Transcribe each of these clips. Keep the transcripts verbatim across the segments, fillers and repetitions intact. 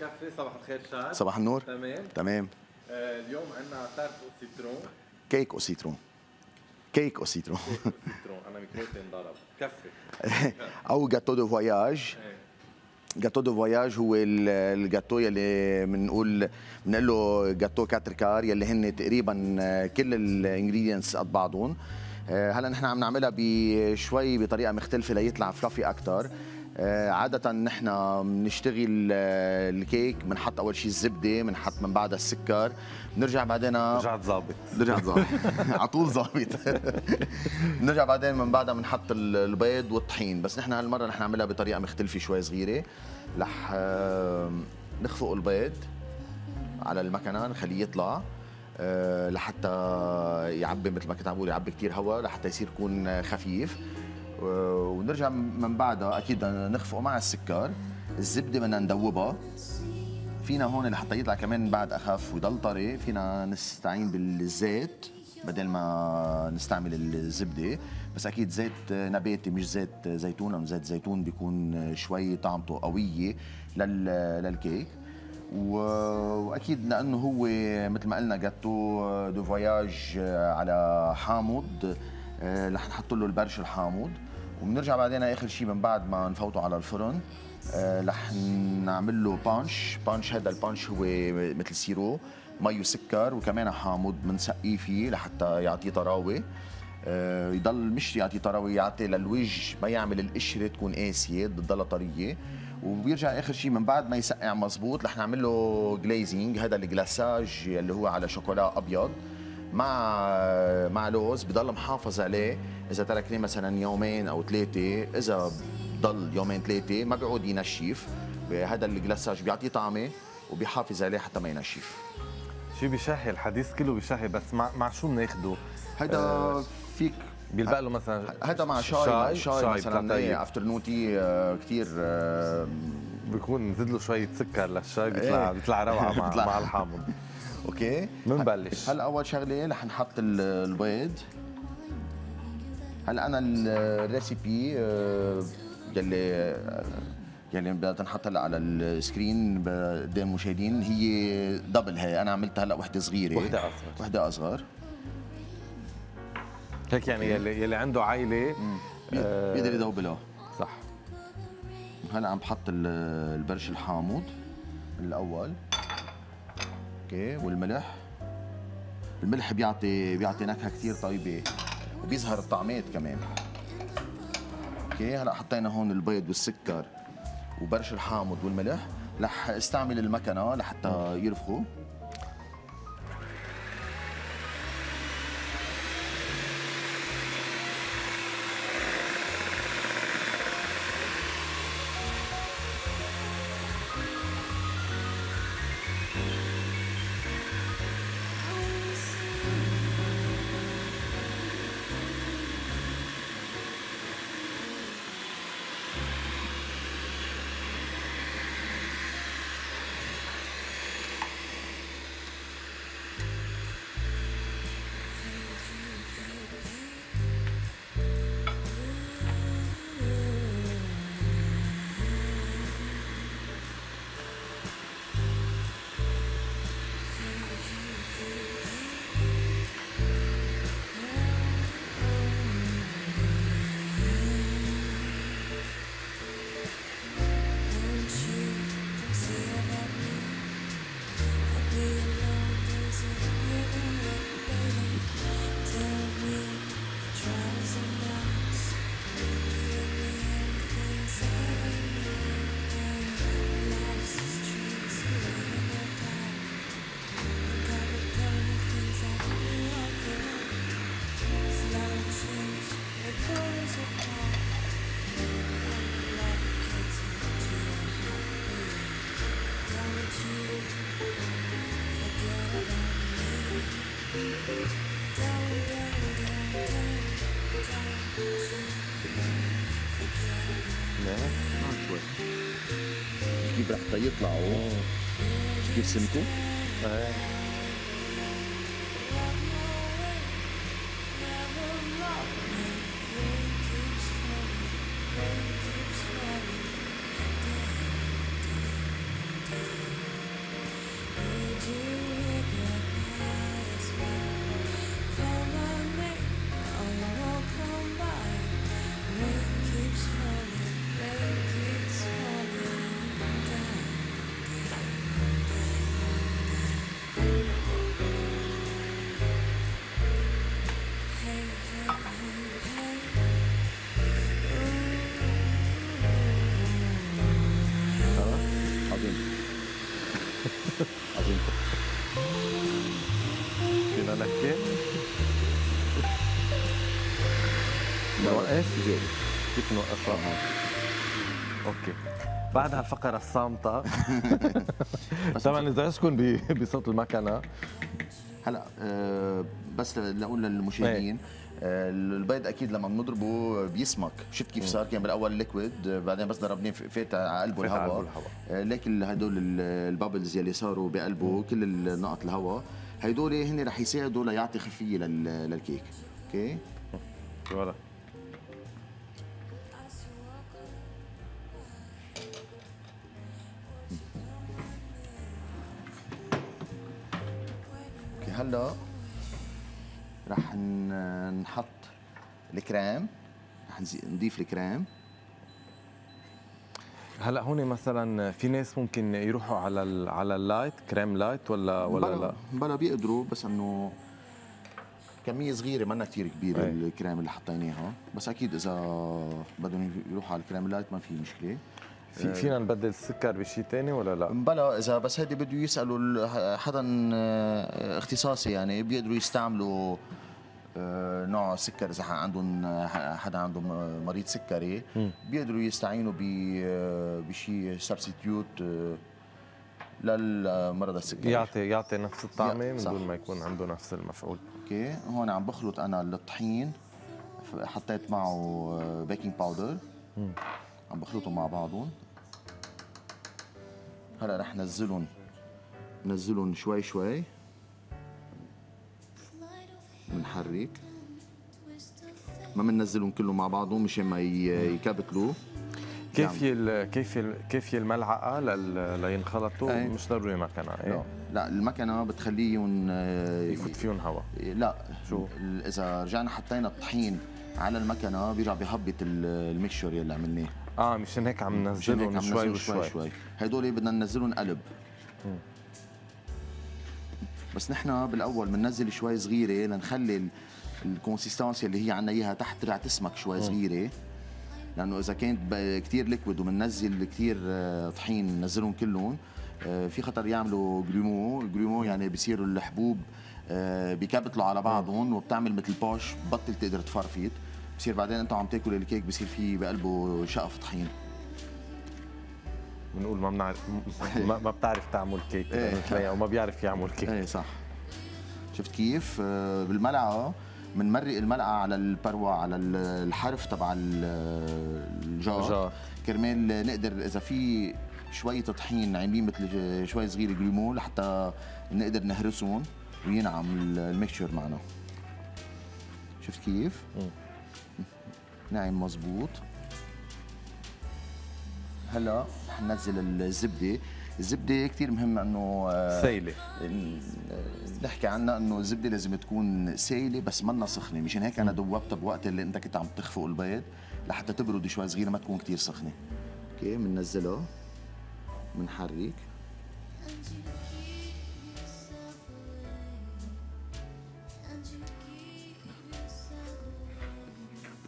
كافي. صباح الخير شاد. صباح النور. تمام تمام. آه اليوم عندنا تارت او سيترون. كيك او سيترون. كيك او سيترون. كيك او سيترون. انا ميكروتي انضرب. كفي. او جاتو دو فواياج. جاتو دو فواياج هو الجاتو يلي بنقول بنقول له جاتو كاتركار، يلي هن تقريبا كل الانجريدينتس قد بعضهم. هلا نحن عم نعملها بشوي بطريقه مختلفه ليطلع فلافي اكثر. عادة نحن بنشتغل الكيك، بنحط أول شيء الزبدة، بنحط من بعدها السكر، بنرجع بعدين رجعت ظابط رجعت ظابط على طول ظابط بنرجع بعدين من بعدها بنحط البيض والطحين، بس نحن هالمرة رح نعملها بطريقة مختلفة شوي صغيرة. رح نخفق البيض على المكنة نخليه يطلع لحتى يعبي مثل ما كنت عم بقول يعبي كثير هواء لحتى يصير يكون خفيف، ونرجع من بعدها اكيد نخفقه مع السكر، الزبده بدنا ندوبها فينا هون لحتى يطلع كمان بعد اخف ويضل طري، فينا نستعين بالزيت بدل ما نستعمل الزبده، بس اكيد زيت نباتي مش زيت زيتون، او زيت زيتون بيكون شوي طعمته قويه للكيك، واكيد لانه هو مثل ما قلنا جاتو دو فواياج على حامض رح نحط له البرش الحامض، وبنرجع بعدين اخر شيء من بعد ما نفوته على الفرن رح نعمل له بانش. بانش هذا البانش هو مثل سيرو مي وسكر وكمان حامض بنسقيه فيه لحتى يعطيه طراوه، يضل مش يعطيه طراوه يعطي للوجه ما يعمل القشره تكون قاسيه بتضلها طريه، وبيرجع اخر شيء من بعد ما يسقع مزبوط رح نعمل له جليزنج. هذا الجلاصاج اللي هو على شوكولا ابيض مع مع لوز، بضل محافظ عليه، اذا تركناه مثلا يومين او ثلاثه، اذا ضل يومين ثلاثه ما بيعود ينشف، هذا الجلاصاج بيعطيه طعمه وبيحافظ عليه حتى ما ينشف. شيء بيشهي، الحديث كله بيشهي، بس مع مع شو بناخده؟ هيدا آه فيك بيلبق له مثلا هيدا مع شاي، شاي, شاي مثلا افترنون تي آه كثير آه بيكون نزيد له شويه سكر للشاي بيطلع بيطلع روعه مع مع الحامض. اوكي بنبلش. هلا اول شغله رح نحط البيض. هلا انا الريسيبي يلي يلي بدها تنحط هلا على السكرين قدام المشاهدين هي دبل، هي انا عملتها هلا وحده صغيره وحده اصغر وحده اصغر هيك يعني يلي يلي عنده عائله بيقدر يدوبلها صح. هلا عم بحط البرش الحامض الاول اوكي، والملح. الملح بيعطي بيعطي نكهه كثير طيبه وبيظهر الطعمات كمان. اوكي هلا حطينا هون البيض والسكر وبرش الحامض والملح، رح استعمل المكنه لحتى يرفخوا. كيف رح يطلعوا؟ كيف سمكوا؟ ايه لو وقفت جاي كيف نوقفها هون؟ اوكي بعد هالفقرة الصامتة طبعا إذا أسكن بصوت المكنة هلا أه بس لأقول للمشاهدين أه البيض أكيد لما بنضربه بيسمك، شفت كيف صار؟ كان بالأول ليكويد بعدين بس ضربناه فات على قلبه الهواء، أه لكن هدول البابلز يلي صاروا بقلبه كل النقط الهواء هدول هن رح يساعدوا ليعطي خفية للكيك، أوكي؟ ولا هلا رح نحط الكريم، رح نضيف الكريم. هلا هون مثلا في ناس ممكن يروحوا على على اللايت، كريم لايت ولا ولا بلا لا؟ بلا بيقدروا، بس انه كمية صغيرة منا كثير كبيرة الكريم اللي حطيناها، بس اكيد اذا بدهم يروحوا على الكريم لايت ما في مشكلة. في فينا نبدل السكر بشيء ثاني ولا لا؟ بلا اذا بس هيدي بده يسالوا حدا اختصاصي، يعني بيقدروا يستعملوا نوع سكر اذا عندهم حدا عنده مريض سكري بيقدروا يستعينوا بشيء سبستيوت للمرضى السكري يعطي يعطي نفس الطعمه من دون ما يكون عنده نفس المفعول. اوكي هون عم بخلط انا الطحين، حطيت معه بيكنج باودر مم. عم بخلطهم مع بعضهم. هلا رح نزلهم نزلهم شوي شوي، بنحرك ما بننزلهم كلهم مع بعضهم مشان ما يكبتلوا. كافية ال... كافية ال... كافية الملعقة لل... لينخلطوا، مش ضروري مكنة. ايه؟ لا المكنة بتخليهم يفوت فيهم هواء. لا شو إذا رجعنا حطينا الطحين على المكنة بيرجع بيهبط الميكشر يلي عملناه. اه مشان هيك عم ننزلهم شوي شوي شوي, شوي. هدول بدنا ننزلهم قلب. مم. بس نحن بالاول بننزل شوي صغيره لنخلي الكونسيستانس اللي هي عندنا اياها تحت ترجع تسمك شوي صغيره، لانه اذا كانت كثير ليكويد وبننزل كثير طحين بننزلهم كلهم في خطر يعملوا جريمو، جريمو يعني بيصيروا الحبوب بيكبتلوا على بعضهم وبتعمل مثل بوش، بطل تقدر تفرفيت، بصير بعدين انت عم تاكل الكيك بصير في بقلبه شقف طحين. بنقول ما بنعرف ما, ما بتعرف تعمل كيك او ما بيعرف يعمل كيك. ايه صح. شفت كيف؟ بالملعقه بنمرق الملعقه على البروه على الحرف تبع الجار كرمال نقدر اذا في شويه طحين عاملين مثل شوي صغيره جليمو لحتى نقدر نهرسهم وينعم الميكشر معنا. شفت كيف؟ ناعم مظبوط. هلا رح ننزل الزبده، الزبده كثير مهم انه سايله، نحكي عنها انه الزبده لازم تكون سايله بس منا سخنه، مشان هيك انا دوبتها بوقت اللي انت كنت عم تخفق البيض لحتى تبرد شوي صغيره ما تكون كثير سخنه. اوكي بننزلها بنحرك.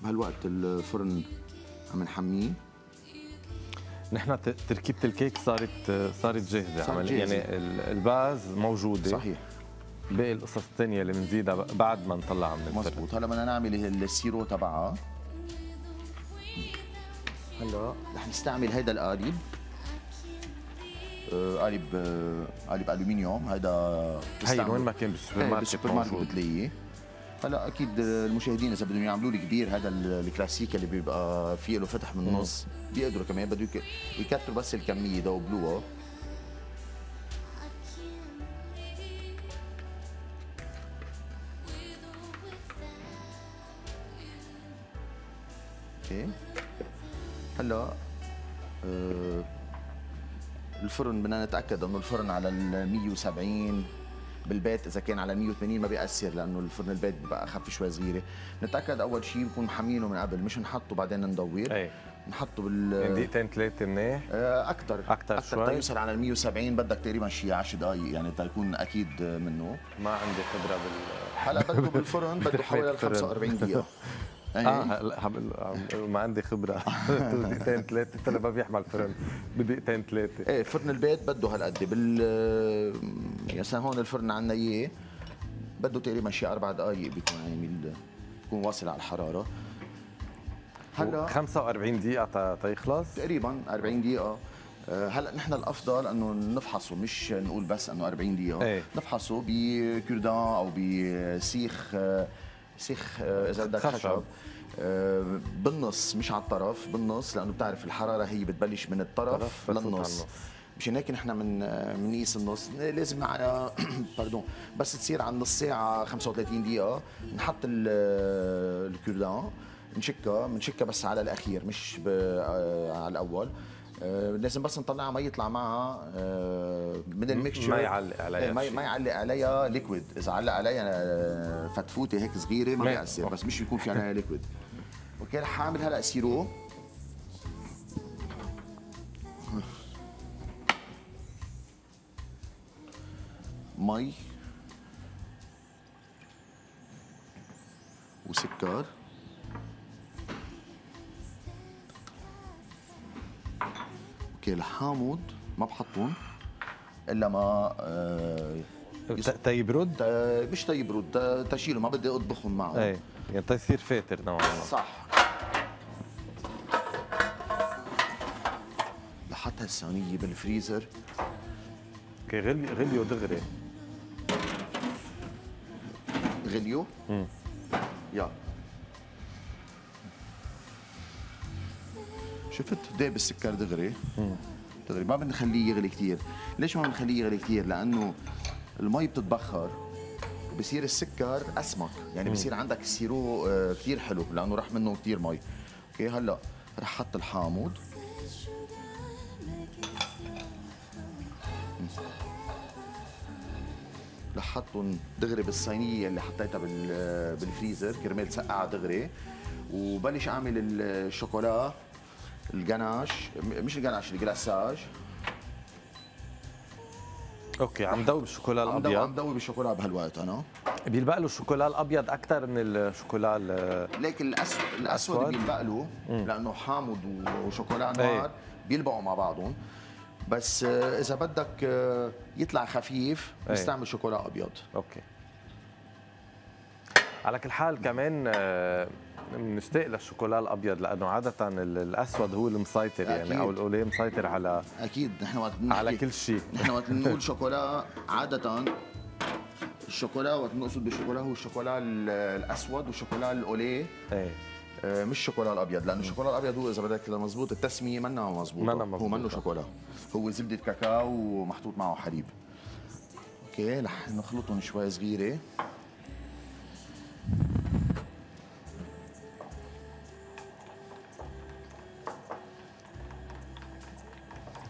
بهالوقت الفرن عم نحميه. نحن تركيبة الكيك صارت صارت جاهزة عمليا، يعني الباز موجودة صحيح، باقي القصص الثانية اللي بنزيدها بعد ما نطلعها من الفرن. مضبوط. هلا بدنا نعمل السيرو تبعها. هلا رح نستعمل هيدا القالب، قالب قالب ألومنيوم، هيدا هي وين ما كان بالسوبر ماركت بالسوبر ماركت بتلاقيه. هلا اكيد المشاهدين اذا بدهم يعملوا لي كبير هذا الكلاسيك اللي بيبقى فيه له فتح من النص بيقدروا كمان، بدهم يكتروا بس الكميه دوبلوها. اوكي هلا أه الفرن بدنا نتاكد انه الفرن على مية وسبعين. بالبيت اذا كان على مية وثمانين ما بيأثر لانه الفرن البيت بيبقى اخف شوي صغيره. نتاكد اول شيء بنكون محمينه من قبل مش نحطه بعدين ندور. ايه نحطه بال دقيقتين ثلاثه منيح اكثر اكثر شوي حتى يوصل على مية وسبعين، بدك تقريبا شيء عشر دقائق يعني تكون اكيد منه. ما عندي خبره بال هلا بده بالفرن بده حوالي خمسة وأربعين دقيقه. اه ما عندي خبره دقيقتين ثلاثه ترى ما بيحمل فرن بدقيقتين ثلاثه. ايه فرن البيت بده هالقد بال يا هون الفرن عندنا اياه بده تقريبا شي اربع دقائق بيكون عامل بيكون واصل على الحراره. هلا خمسة وأربعين دقيقة تيخلص تقريبا أربعين دقيقة. هلا نحن الافضل انه نفحصه، مش نقول بس انه أربعين دقيقة، ايه؟ نفحصه بكردان او بسيخ سيخ اذا بدك خشب بالنص، مش على الطرف، بالنص، لانه بتعرف الحرارة هي بتبلش من الطرف للنص، مشان هيك نحن من منقيس النص. لازم معنا باردون بس تصير عن نص ساعة خمسة وثلاثين دقيقة نحط الكردان نشكها، بنشكها بس على الاخير مش على الاول، لازم بس نطلعها ما يطلع معها من الميكشر ما يعلق عليها، ما يعلق عليها ليكويد، اذا علق عليها فتفوته هيك صغيره ما بيأثر، بس مش يكون في عليها ليكويد. اوكي رح اعمل هلا سيرو. مي وسكر اوكي الحامض ما بحطهم الا ما آه تيبرد تا مش تيبرد تشيله، ما بدي اطبخهم معه، ايه يعني تيصير فاتر نوعا ما، صح. لحط هالصينيه بالفريزر. اوكي غلي غليوا دغري غليوا؟ امم يلا شفت داب السكر دغري دغري، ما بنخليه يغلي كثير. ليش ما بنخليه يغلي كثير؟ لانه المي بتتبخر وبصير السكر اسمك، يعني بصير عندك السيرو كثير حلو لانه راح منه كثير مي. اوكي هلا رح حط الحامض رح حطهم دغري بالصينيه اللي حطيتها بالفريزر كرمال سقعها دغري، وبلش اعمل الشوكولا الجناش، مش الجناش الجلاصاج. اوكي عم دوب الشوكولا الابيض، عم دوب الشوكولا بهالوقت انا. بيلبق له الشوكولا الابيض اكثر من الشوكولا لكن الاسود الاسود بيلبق له لانه حامض وشوكولا نار بيلبقوا مع بعضهم، بس اذا بدك يطلع خفيف بنستعمل شوكولا ابيض. اوكي على كل حال كمان بنشتاق للشوكولا الابيض لانه عاده الاسود هو المسيطر يعني أكيد. او القوليه مسيطر على اكيد نحن وقت على كل شيء. نحن وقت بنقول شوكولا عاده الشوكولا وقت بنقصد بالشوكولا هو الشوكولا الاسود والشوكولا القوليه ايه آه مش الشوكولا الابيض، لانه الشوكولا الابيض هو اذا بدك مضبوط التسميه منها مضبوطه، هو منه شوكولا، هو زبده كاكاو ومحطوط معه حليب. اوكي رح نخلطهم شوي صغيره.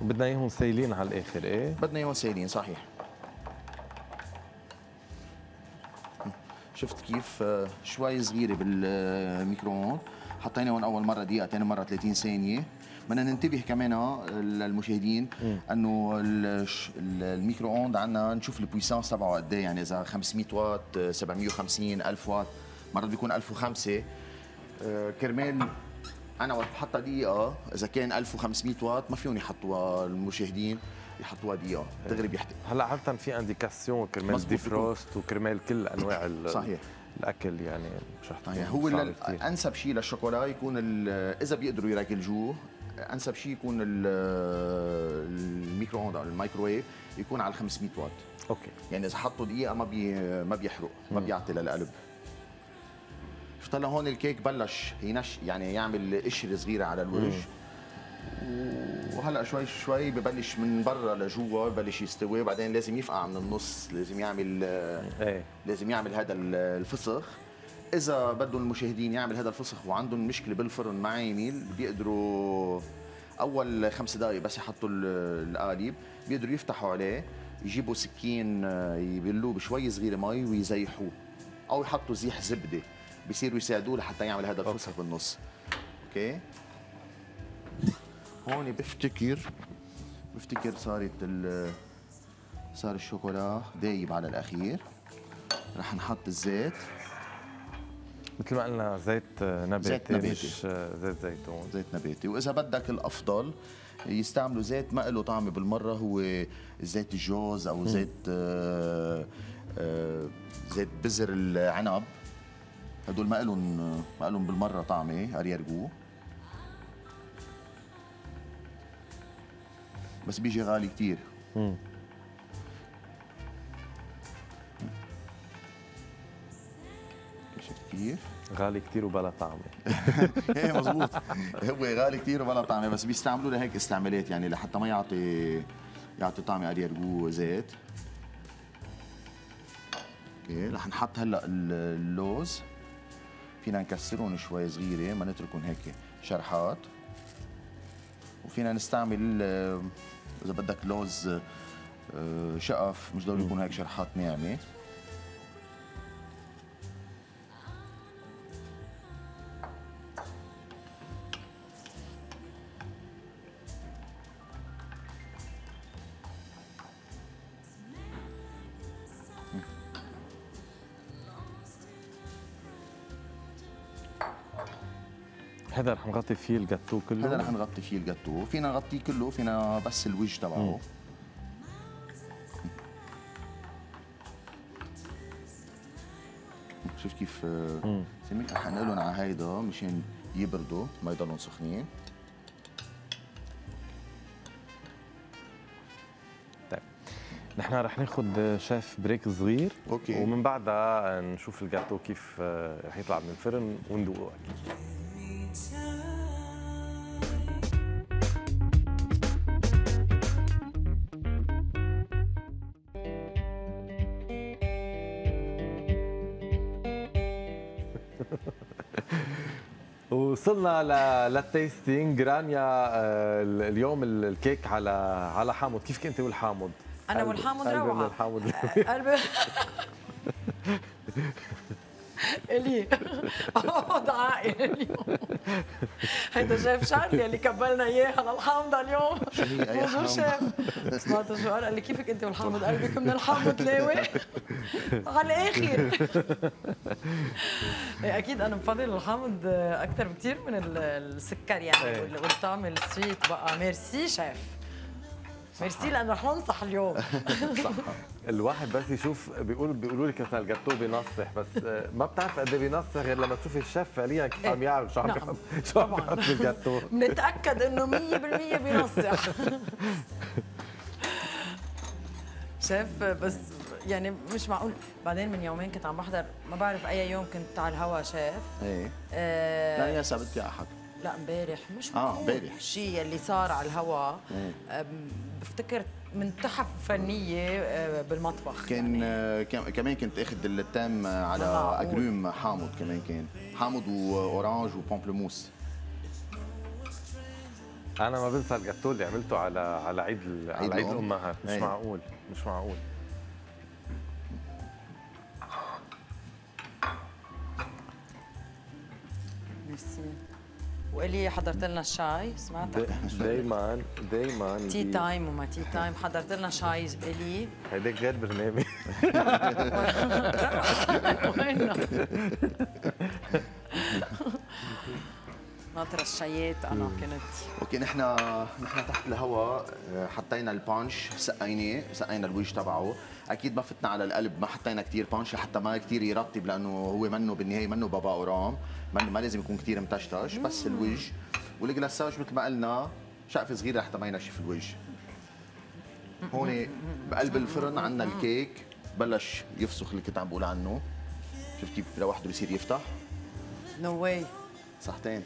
بدنا اياهم سايلين على الاخر، ايه؟ بدنا اياهم سايلين صحيح. شفت كيف شوي صغيره بالميكرووند، حطيناهم اول مره دقيقه، ثاني مره ثلاثين ثانيه. بدنا ننتبه كمان للمشاهدين انه الميكرووند عندنا نشوف البويسانس تبعه قد ايه، يعني اذا خمسمية واط، سبعمية وخمسين، ألف واط، مرات بيكون ألف وخمسة كرمال أنا وقت بحطها دقيقة، إذا كان ألف وخمسمية واط ما فيهم يحطوها المشاهدين، يحطوها دقيقة، دغري بيحتاج. هلا عادة في انديكاسيون كرمال ديفروست وكرمال كل أنواع صحيح الأكل يعني مش رح تكون هو أنسب شيء للشوكولا يكون إذا بيقدروا يركلجوه، أنسب شيء يكون الميكرووند أو الميكروويف يكون على خمسمية واط. أوكي يعني إذا حطوا دقيقة ما بي ما بيحرق، ما بيعطي للقلب. شفت هلا هون الكيك بلش ينش يعني يعمل قشره صغيره على الوجه، وهلا شوي شوي ببلش من برا لجوا ببلش يستوي، بعدين لازم يفقع من النص، لازم يعمل ايه لازم يعمل هذا الفسخ. اذا بدهم المشاهدين يعمل هذا الفسخ وعندهم مشكله بالفرن ما عامل، بيقدروا اول خمس دقائق بس يحطوا القالب، بيقدروا يفتحوا عليه يجيبوا سكين يبلوه بشوي صغيره مي ويزيحوه، او يحطوا زيح زبده بيصيروا يساعدوه لحتى يعمل هذا الفسخ بالنص. اوكي هون بفتكر بفتكر صارت ال صار الشوكولا دايب على الاخير. رح نحط الزيت مثل ما قلنا، زيت نباتي، زيت نباتي. مش زيت زيتون، زيت نباتي. واذا بدك الافضل يستعملوا زيت ما له طعمه بالمره، هو زيت الجوز او زيت آآ آآ زيت بذر العنب، هدول ما لهم ما لهم بالمره طعمه، اريرجو بس بيجي غالي كثير. امم شفت كيف؟ غالي كثير وبلا طعمه. ايه مضبوط، هو غالي كثير وبلا طعمه، بس بيستعملوه لهيك استعمالات يعني لحتى ما يعطي يعطي طعمه عليه رجوع زيت. اوكي رح نحط هلا اللوز، فينا نكسرهم شوي صغيره ما نتركهم هيك شرحات، وفينا نستعمل اذا بدك لوز شقف مش ضروري يكون هيك شرحات ناعمه. هذا رح نغطي فيه الجاتو كله؟ هذا رح نغطي فيه الجاتو، فينا نغطيه كله، فينا بس الوجه تبعه. شوف كيف سمير، رح نقلهم على هيدا مشان يبردوا ما يضلون سخنين. طيب نحن رح ناخذ شاف بريك صغير، اوكي، ومن بعدها نشوف الجاتو كيف رح يطلع من الفرن وندوقه اكيد. وصلنا للتيستينج. رانيا اليوم الكيك على على حامض، كيف كنت والحامض؟ انا والحامض روعه، قلبي الي وضعائن اليوم. هيدا شاف شارلي اللي كبلنا اياها للحامضه اليوم. شو هي اي حامضه؟ شاف سمعت شو قال لي كيفك انت والحامض؟ قلبك من الحامض لاوي على الاخر. اكيد انا بفضل الحامض اكثر بكثير من السكر يعني والطعم السويت بقى. ميرسي شاف، ميرسي لانه رح ننصح اليوم. صح، الواحد بس يشوف، بيقول بيقولوا لك مثلا الجاتو بينصح، بس ما بتعرف قد ايه بينصح غير لما تشوف الشيف فعليا كيف عم يعمل، شو عم بيحط، شو عم بيحط بالجاتو. بنتاكد انه مية بالمية بينصح. شيف بس يعني مش معقول. بعدين من يومين كنت عم بحضر، ما بعرف اي يوم كنت على الهوا شيف. ايه لا يا سبت يا احد، لا امبارح، مش اه امبارح الشيء اللي صار على الهواء. بفتكر من تحف فنيه بالمطبخ كان يعني. كمان كنت اخذ التام على اجروم حامض، كمان كان حامض واورانج وبومبلموس. انا ما بنسى الجاتو اللي عملته على على عيد على عيد الامهات. مش معقول، مش معقول. ميرسي. وإلي حضرت لنا الشاي، سمعتك دايما دايما تي تايم وما تي تايم، حضرت لنا شاي إلي. هيداك غير برنامج. ناطرة الشايات أنا كنت. أوكي نحن نحن تحت الهواء حطينا البانش، سقيناه، سقينا الوجه تبعه، أكيد ما فتنا على القلب، ما حطينا كثير بانش حتى ما كثير يرطب، لأنه هو منه بالنهاية منه بابا أورام، منه ما لازم يكون كثير متشتش، بس الوجه. والجلاساج مثل ما قلنا شقفة صغيرة لحتى ما ينشف الوجه. هون بقلب الفرن عندنا الكيك بلش يفسخ اللي كنت عم بقول عنه. شفت كيف لوحده بصير يفتح؟ نو واي. صحتين.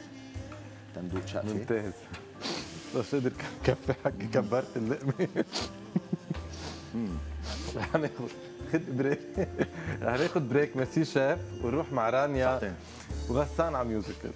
تندوب شقفة ممتاز. بس قدر كفي حكي، كبرت اللقمة. رح ناخذ خد بريك، رح ناخذ بريك. ميرسي شيف، ونروح مع رانيا وغسان على ميوزيكال.